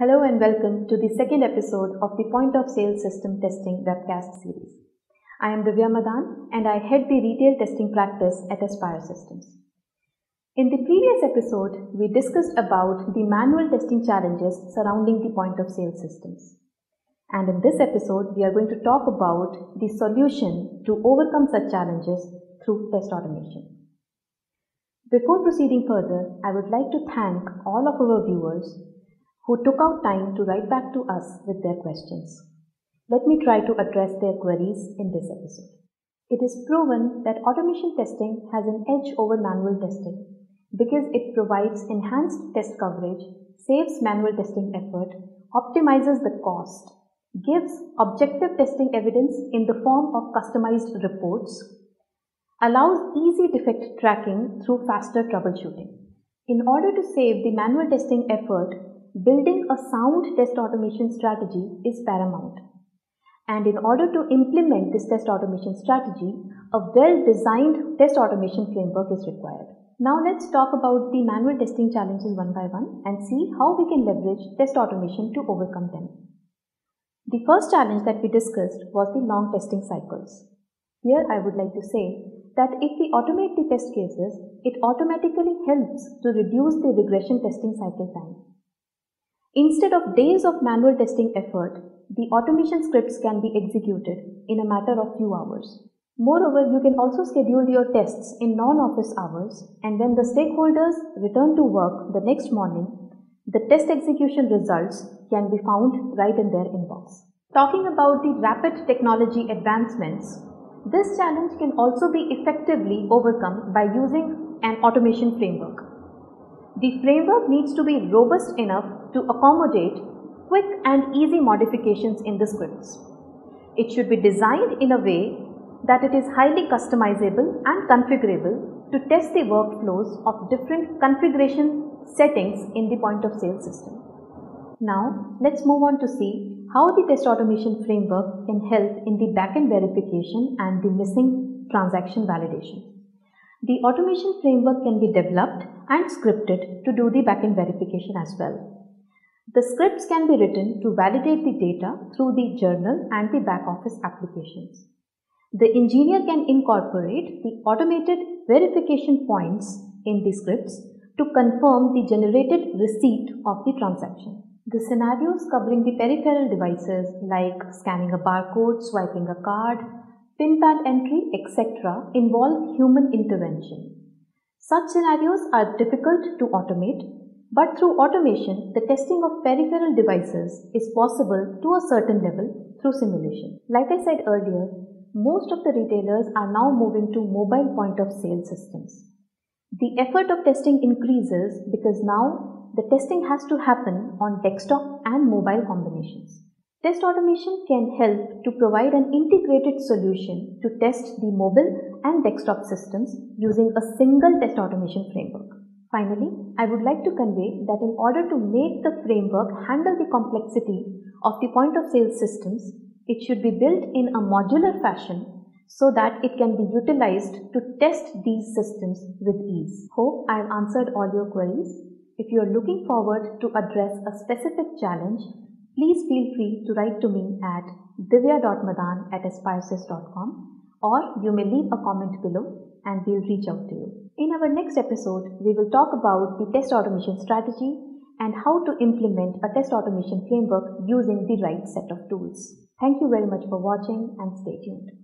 Hello and welcome to the second episode of the Point of Sale System Testing webcast series. I am Divya Madan and I head the retail testing practice at Aspire Systems. In the previous episode, we discussed about the manual testing challenges surrounding the point of sale systems. And in this episode, we are going to talk about the solution to overcome such challenges through test automation. Before proceeding further, I would like to thank all of our viewers who took out time to write back to us with their questions. Let me try to address their queries in this episode. It is proven that automation testing has an edge over manual testing because it provides enhanced test coverage, saves manual testing effort, optimizes the cost, gives objective testing evidence in the form of customized reports, allows easy defect tracking through faster troubleshooting. In order to save the manual testing effort, building a sound test automation strategy is paramount. And in order to implement this test automation strategy, a well-designed test automation framework is required. Now let's talk about the manual testing challenges one by one and see how we can leverage test automation to overcome them. The first challenge that we discussed was the long testing cycles. Here I would like to say that if we automate the test cases, it automatically helps to reduce the regression testing cycle time. Instead of days of manual testing effort, the automation scripts can be executed in a matter of few hours. Moreover, you can also schedule your tests in non-office hours, and when the stakeholders return to work the next morning, the test execution results can be found right in their inbox. Talking about the rapid technology advancements, this challenge can also be effectively overcome by using an automation framework. The framework needs to be robust enough to accommodate quick and easy modifications in the scripts. It should be designed in a way that it is highly customizable and configurable to test the workflows of different configuration settings in the point of sale system. Now, let's move on to see how the test automation framework can help in the backend verification and the missing transaction validation. The automation framework can be developed and scripted to do the backend verification as well. The scripts can be written to validate the data through the journal and the back office applications. The engineer can incorporate the automated verification points in the scripts to confirm the generated receipt of the transaction. The scenarios covering the peripheral devices like scanning a barcode, swiping a card, PIN pad entry, etc. involve human intervention. Such scenarios are difficult to automate, but through automation, the testing of peripheral devices is possible to a certain level through simulation. Like I said earlier, most of the retailers are now moving to mobile point of sale systems. The effort of testing increases because now the testing has to happen on desktop and mobile combinations. Test automation can help to provide an integrated solution to test the mobile and desktop systems using a single test automation framework. Finally, I would like to convey that in order to make the framework handle the complexity of the point of sale systems, it should be built in a modular fashion so that it can be utilized to test these systems with ease. Hope I have answered all your queries. If you are looking forward to address a specific challenge, please feel free to write to me at divya.madan@aspiresys.com, or you may leave a comment below and we'll reach out to you. In our next episode, we will talk about the test automation strategy and how to implement a test automation framework using the right set of tools. Thank you very much for watching and stay tuned.